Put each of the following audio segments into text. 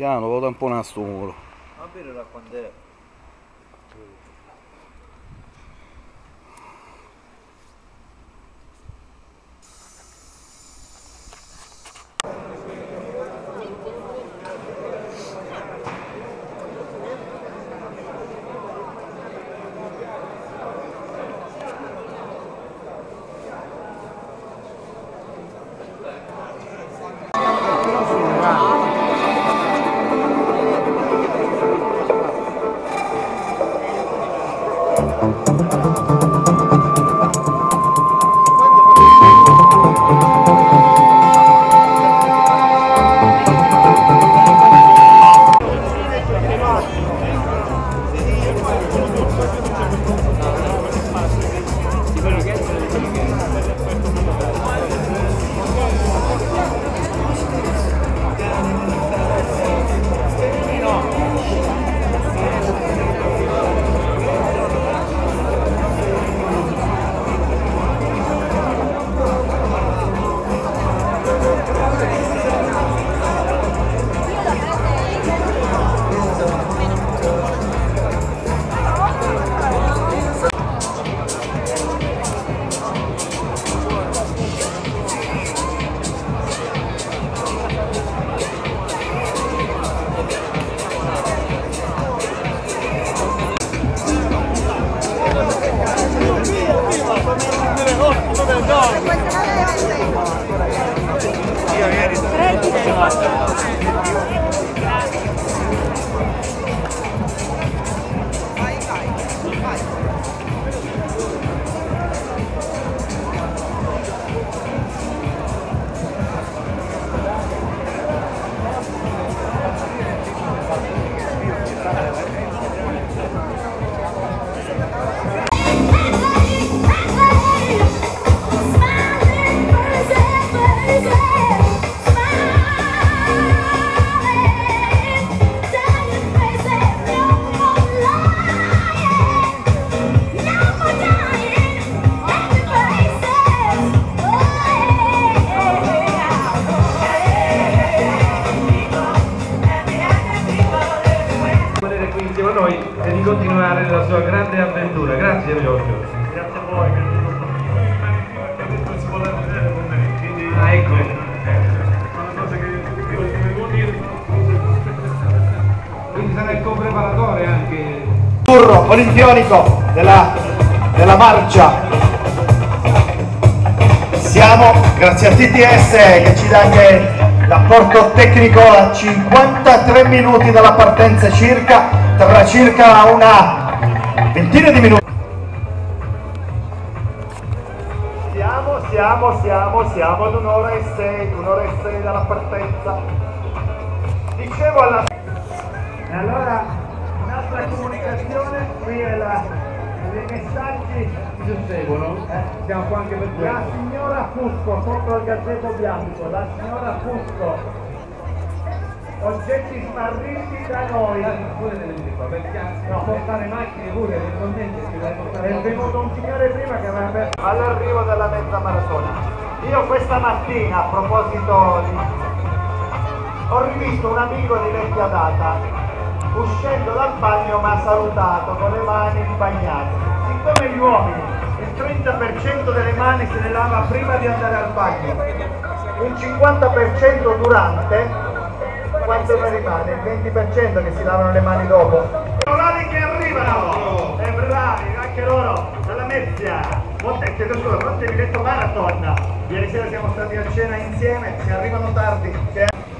Piano, devo tamponare sto muro. Ma vero da quando è? Olimpionico della marcia, siamo grazie a TTS che ci dà anche l'apporto tecnico a 53 minuti dalla partenza circa, tra circa una ventina di minuti. Siamo ad un'ora e sei dalla partenza, dicevo alla... E allora la comunicazione qui è i messaggi ci seguono, siamo qua anche per quello. La signora Fusco sopra il gazzetto bianco, la signora Fusco, oggetti smarriti da noi, pure delle qua, perché no, portare macchine pure eventualmente è venuto un signore prima che aveva aperto all'arrivo della mezza maratona. Io questa mattina, a proposito di... ho rivisto un amico di vecchia data uscendo dal bagno, mi ha salutato con le mani bagnate. Siccome gli uomini il 30% delle mani se le lava prima di andare al bagno, un 50% durante, quanto ne rimane? Il 20% che si lavano le mani dopo. Colori che arrivano, e bravi anche loro, dalla Mezia. Chiedo scusa, quanto vi ho detto maraton? Ieri sera siamo stati a cena insieme, si arrivano tardi.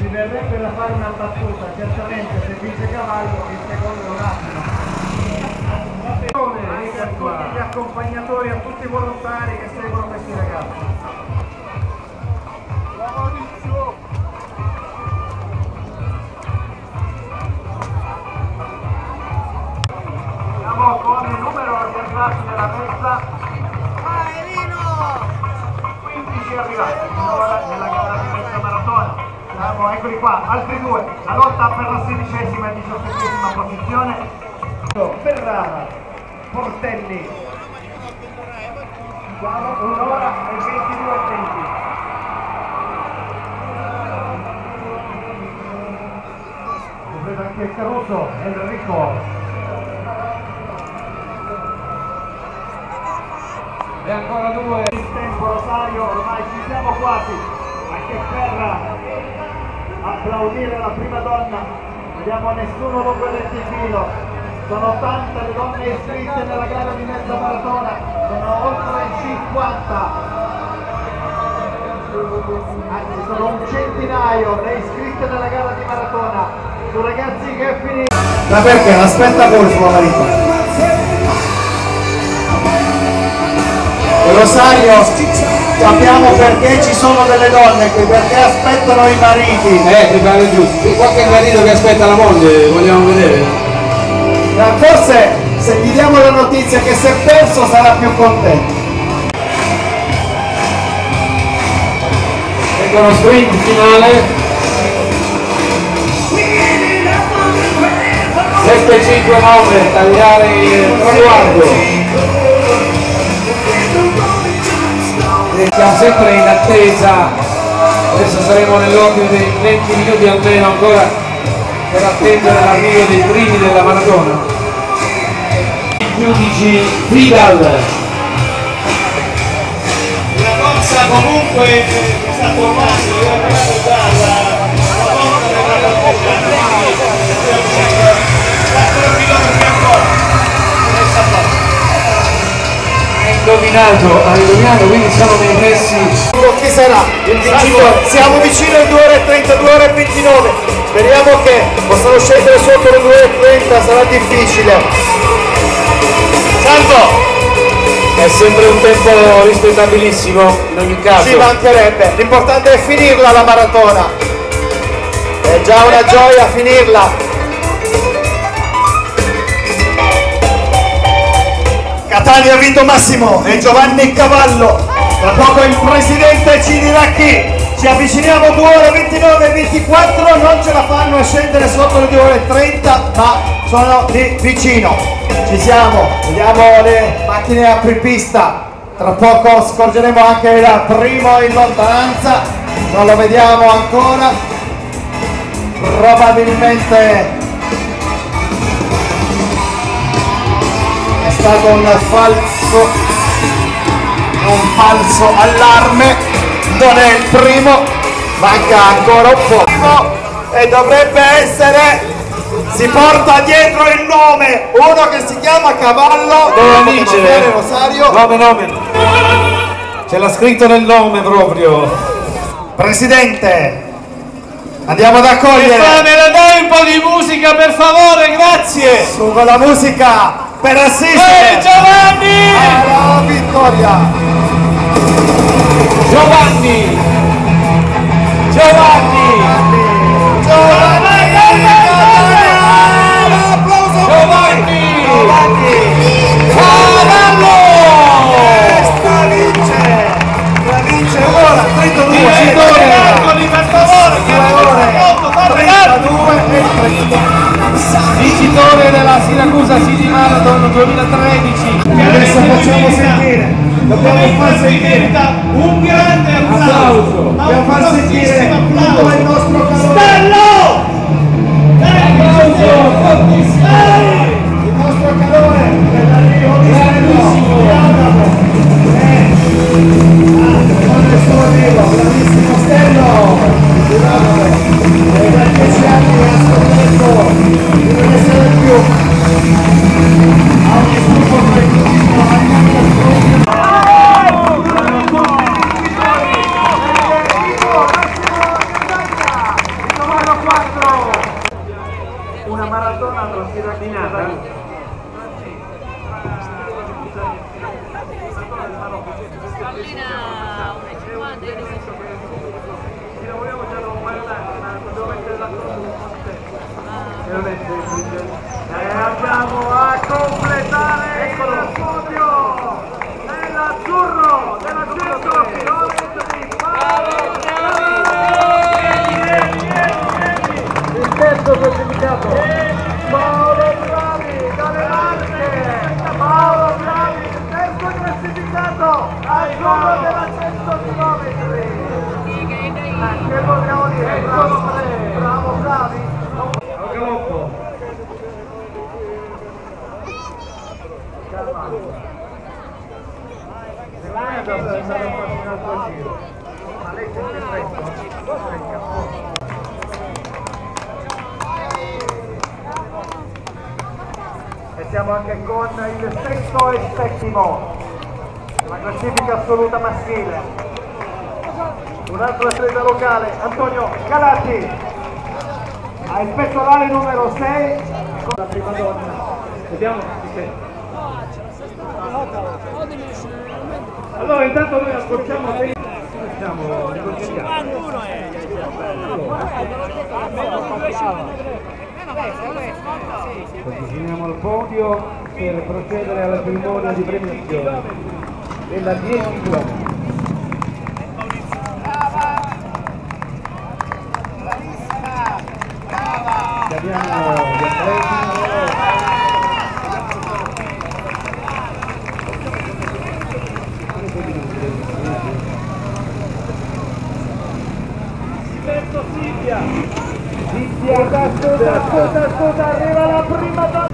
Mi verrebbe da fare una battuta, certamente se vince Cavallo il secondo orario. Anche a tutti gli accompagnatori, a tutti i volontari che seguono questi ragazzi. Siamo con il numero arrivati della mezza. Vai Vino! 15 arrivati nella gara di mezza maratona. Eccoli qua, altri due, la lotta per la 16ª e 17ª posizione. Ferrara, Portelli, siamo 1 ora e 22 minuti. anche il caruso Enrico. E ancora due in tempo Rosario, ormai ci siamo quasi, anche Ferra applaudire la prima donna. Vediamo nessuno lungo del filo, sono tante le donne iscritte nella gara di mezza maratona, sono oltre 50, anzi sono un centinaio le iscritte nella gara di maratona. Tu ragazzi che è finito, ma perché l'aspetta Golfo la marita e Rosario, capiamo perché ci sono delle donne qui, perché aspettano i mariti. Ti pare giusto, qualche marito che aspetta la moglie, vogliamo vedere. Ma forse se gli diamo la notizia che se è perso sarà più contento. Lo sprint finale 7-5-9, tagliare il traguardo. Siamo sempre in attesa, adesso saremo nell'ordine dei 20 minuti almeno ancora per attendere l'arrivo dei primi della maratona. 15 Vidal, la corsa comunque sta tornando, io ho preso dalla volta della ha indovinato, quindi siamo nei pressi. Chi sarà? Siamo vicino alle 2 ore 30, 2 ore 29, speriamo che possano scendere sotto le 2 ore 30, sarà difficile. Salvo! È sempre un tempo rispettabilissimo in ogni caso. Ci mancherebbe, l'importante è finirla la maratona. È già una gioia finirla. Catania ha vinto Massimo e Giovanni Cavallo. Tra poco il presidente ci dirà chi. Ci avviciniamo 2 ore 29 e 24, non ce la fanno a scendere sotto le 2 ore 30, ma sono lì vicino. Ci siamo, vediamo le macchine apripista, tra poco scorgeremo anche il primo in lontananza, non lo vediamo ancora, probabilmente è stato un falso allarme, non è il primo, manca ancora un po' e dovrebbe essere... Si porta dietro il nome, uno che si chiama Cavallo, vincere Rosario. Nome. Ce l'ha scritto nel nome proprio. Presidente, andiamo ad accogliere. Fammela dai un po' di musica per favore, grazie. Su con la musica per assistere. Giovanni! Alla vittoria. Giovanni! Vincitore della Siracusa City Marathon 2013. Adesso facciamo sentire, dobbiamo far sentire un grande applauso, dobbiamo far sentire tutto il nostro calore. Stello! Il nostro calore per l'arrivo di Stello. Una maratona sirachinata e andiamo a completare il podio nell'azzurro della Stello di Fusco, il terzo classificato Paolo Bravi dalle Marche. Paolo Bravi, terzo classificato azzurro della Stello di Fusco, che vogliamo dire, bravo Bravi. siamo anche con il sesto e settimo della classifica assoluta maschile. Un altro atleta locale, Antonio Galati, a ispettorare numero 6, con la prima donna. Vediamo che... Allora intanto noi ascoltiamo bene. Siamo avviciniamo al podio per procedere alla cerimonia di premiazione della 10 km. Scusa, arriva la prima donna.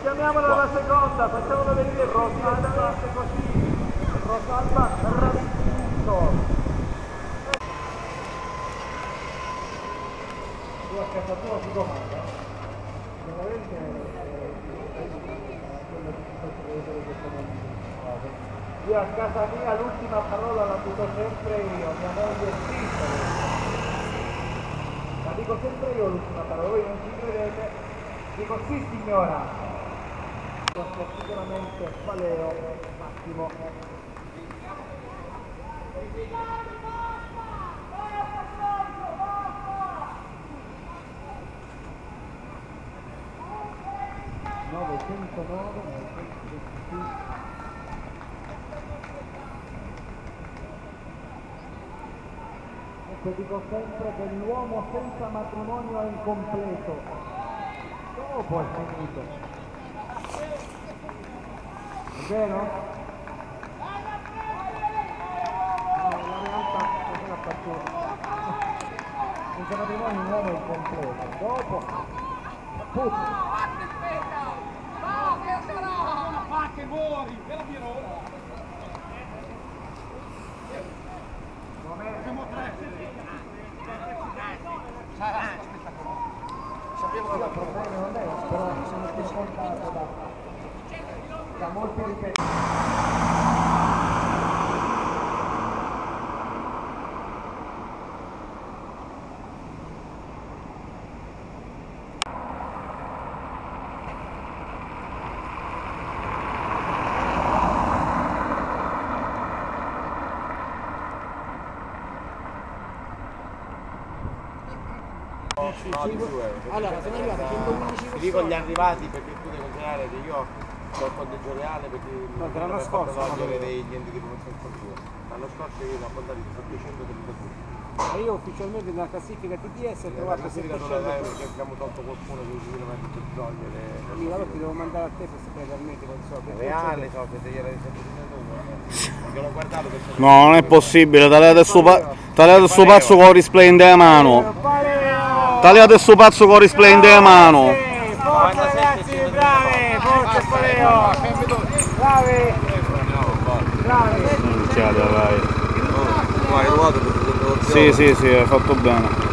Chiamiamola la seconda, facciamola venire Rosalba, così Rosalba raggiunto sulla scappatura su domanda veramente quello che si può vedere questo momento. Io a casa mia l'ultima parola la dico sempre io, mia moglie è sincera, la dico sempre io l'ultima parola, voi non ci credete, dico sì signora. Sicuramente Valeo Massimo. Ecco, dico sempre che l'uomo senza matrimonio è incompleto. Dopo è finito. Vero? No, la realtà è quella fattura. Il matrimonio non è completo. Dopo... Putto! Aspetta! No, che sarà! Ma che muori! Ve la dirò! Siamo tre! Sarà spettacolo! Sapevo che la problema non è, però sono più scontato da molti ripetizioni. Allora, sono arrivati 111. Dico gli arrivati perché tu devi considerare che io il conteggio reale perché l'anno scorso non avere gli enti di promozione sportiva, l'anno scorso io l'ho contato 732 e io ufficialmente nella classifica TTS ho trovato 700 perché abbiamo tolto qualcuno che uscivano per togliere io la ti devo mandare a te per sapere realmente con so reale so che se gli era di 732 perché l'ho guardato per no non è possibile tagliate il suo pazzo con il display in dea mano tagliate il suo pazzo con il display in dea mano. Bravi! Vai, ruoto, sì, hai fatto bene.